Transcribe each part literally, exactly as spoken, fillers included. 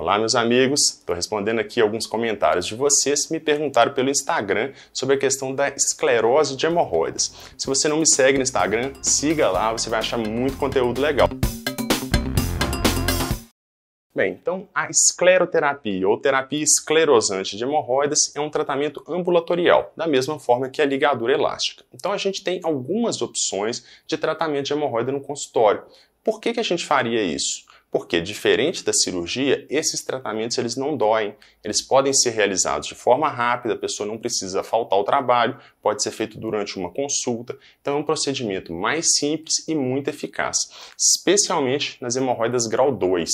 Olá, meus amigos, estou respondendo aqui alguns comentários de vocês que me perguntaram pelo Instagram sobre a questão da esclerose de hemorroidas. Se você não me segue no Instagram, siga lá, você vai achar muito conteúdo legal. Bem, então a escleroterapia ou terapia esclerosante de hemorroidas é um tratamento ambulatorial, da mesma forma que a ligadura elástica. Então a gente tem algumas opções de tratamento de hemorroida no consultório. Por que que a gente faria isso? Porque, diferente da cirurgia, esses tratamentos eles não doem, eles podem ser realizados de forma rápida, a pessoa não precisa faltar ao trabalho, pode ser feito durante uma consulta, então é um procedimento mais simples e muito eficaz, especialmente nas hemorroidas grau dois.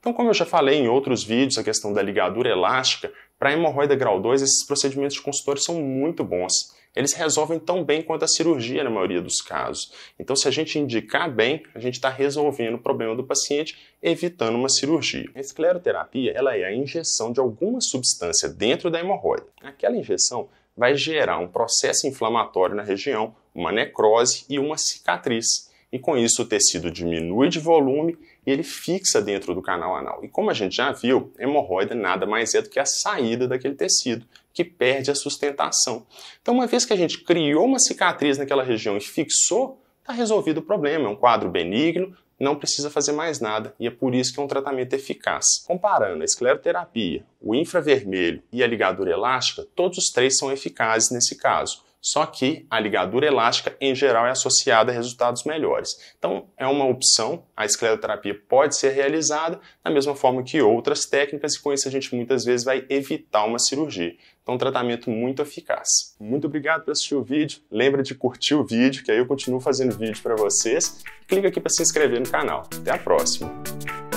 Então, como eu já falei em outros vídeos, a questão da ligadura elástica, para a hemorroida grau dois, esses procedimentos de consultório são muito bons. Eles resolvem tão bem quanto a cirurgia na maioria dos casos. Então, se a gente indicar bem, a gente está resolvendo o problema do paciente, evitando uma cirurgia. A escleroterapia ela é a injeção de alguma substância dentro da hemorroida. Aquela injeção vai gerar um processo inflamatório na região, uma necrose e uma cicatriz. E com isso o tecido diminui de volume e ele fixa dentro do canal anal. E como a gente já viu, a hemorroida nada mais é do que a saída daquele tecido, que perde a sustentação. Então, uma vez que a gente criou uma cicatriz naquela região e fixou, está resolvido o problema, é um quadro benigno, não precisa fazer mais nada, e é por isso que é um tratamento eficaz. Comparando a escleroterapia, o infravermelho e a ligadura elástica, todos os três são eficazes nesse caso. Só que a ligadura elástica, em geral, é associada a resultados melhores. Então, é uma opção, a escleroterapia pode ser realizada da mesma forma que outras técnicas e com isso a gente muitas vezes vai evitar uma cirurgia. Então, um tratamento muito eficaz. Muito obrigado por assistir o vídeo, lembra de curtir o vídeo, que aí eu continuo fazendo vídeo para vocês. Clica aqui para se inscrever no canal. Até a próxima!